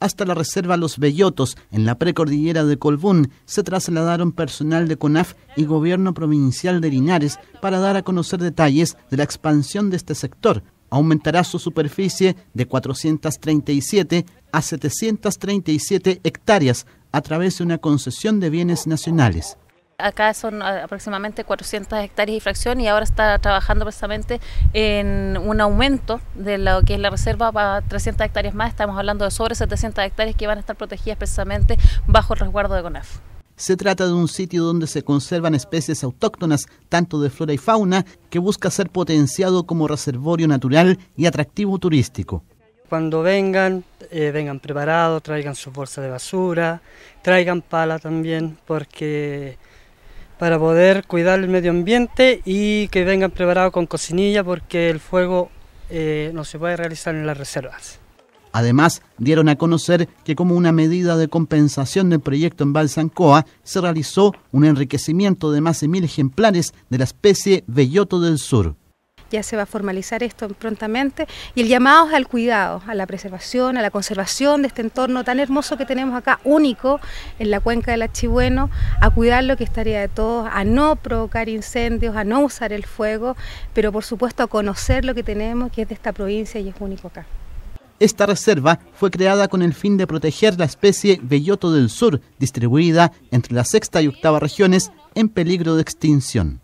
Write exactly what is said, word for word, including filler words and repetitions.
hasta la Reserva Los Bellotos, en la precordillera de Colbún, se trasladaron personal de CONAF y Gobierno Provincial de Linares para dar a conocer detalles de la expansión de este sector. Aumentará su superficie de cuatrocientas treinta y siete a setecientas treinta y siete hectáreas a través de una concesión de bienes nacionales. Acá son aproximadamente cuatrocientas hectáreas y fracción, y ahora está trabajando precisamente en un aumento de lo que es la reserva para trescientas hectáreas más. Estamos hablando de sobre setecientas hectáreas que van a estar protegidas precisamente bajo el resguardo de CONAF. Se trata de un sitio donde se conservan especies autóctonas, tanto de flora y fauna, que busca ser potenciado como reservorio natural y atractivo turístico. Cuando vengan, eh, vengan preparados, traigan sus bolsas de basura, traigan pala también, porque para poder cuidar el medio ambiente, y que vengan preparados con cocinilla, porque el fuego eh, no se puede realizar en las reservas. Además, dieron a conocer que como una medida de compensación del proyecto Embalsancoa, se realizó un enriquecimiento de más de mil ejemplares de la especie Belloto del Sur. Ya se va a formalizar esto prontamente, y el llamado es al cuidado, a la preservación, a la conservación de este entorno tan hermoso que tenemos acá, único en la cuenca del Achibueno, a cuidarlo, que es tarea de todos, a no provocar incendios, a no usar el fuego, pero por supuesto a conocer lo que tenemos, que es de esta provincia y es único acá. Esta reserva fue creada con el fin de proteger la especie Belloto del Sur, distribuida entre la sexta y octava regiones en peligro de extinción.